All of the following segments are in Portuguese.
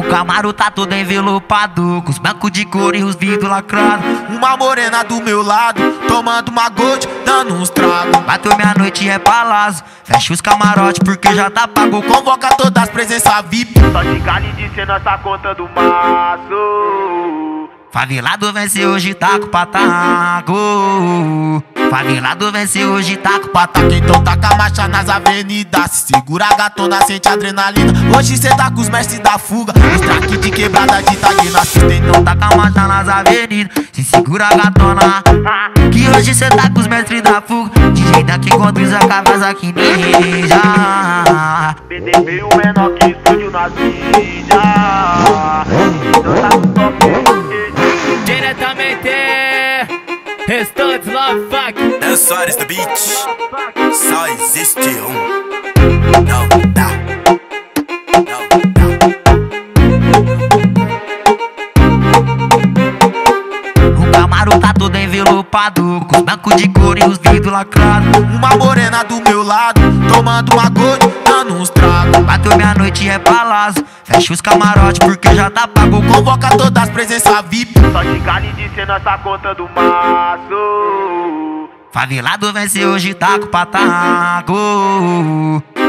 O Camaro tá todo envelopado, com os bancos de couro e os vidros lacrados. Uma morena do meu lado, tomando uma gold, dando uns tragos. Bateu meia-noite é palácio, fecha os camarotes porque já tá pago. Convoca todas as presenças VIP, só de galho de cena tá contando maço. Favelado venceu, hoje tá com pataco. Favelado venceu, hoje tá com pataco. Então taca a marcha nas avenidas, se segura a gatona, sente adrenalina. Hoje cê tá com os mestres da fuga, os traque de quebrada de Tadina. Então taca a marcha nas avenidas, se segura a gatona, que hoje cê tá com os mestres da fuga. DJ daqui conduz a Kawasaki Ninja, BDB o menor que estúdio nas mídias. Então tá com top diretamente. Restante Love Fuck. Dançares do beat, só existe um. Não dá, não dá. O Camaro tá todo envelopado, com os bancos de couro e os vidros lacrados. Uma morena do meu lado, tomando uma gold, dando uns tragos. Bateu meia-noite é palácio, fecha os camarotes porque já tá pago. Convoca todas as presenças VIP, só de galho de cena tá contando maço. Favelado venceu, hoje tá com pataco.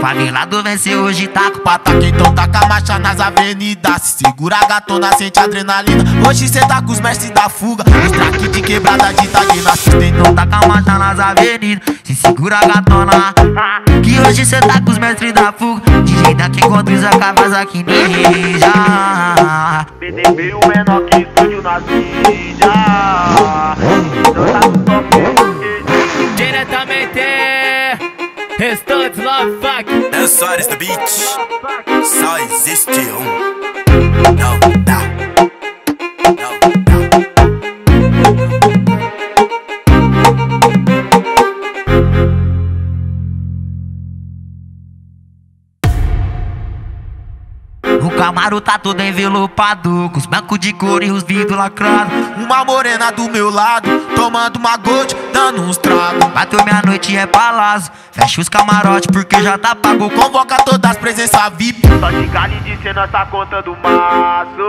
Favelado venceu, hoje tá com pataco. Então taca a marcha nas avenidas, se segura a gatona, sente adrenalina. Hoje cê tá com os mestres da fuga, os traque de quebrada de Tadina. Então taca a marcha nas avenidas, se segura a gatona, que hoje cê tá com os mestres da fuga. DJ daqui conduz a Kawasaki Ninja, BDB o menor que estúdio nas mídias. Então tá com top. Restante Love Fuck. Dançares do beat, só existe um. Não dá, não dá. O Camaro tá todo envelopado, com os bancos de couro e os vidros lacrados. Uma morena do meu lado, tomando uma gold, dando uns tragos. Bateu meia-noite é palácio, fecha os camarotes porque já tá pago. Convoca todas as presenças VIP, só de galho de cena tá contando maço.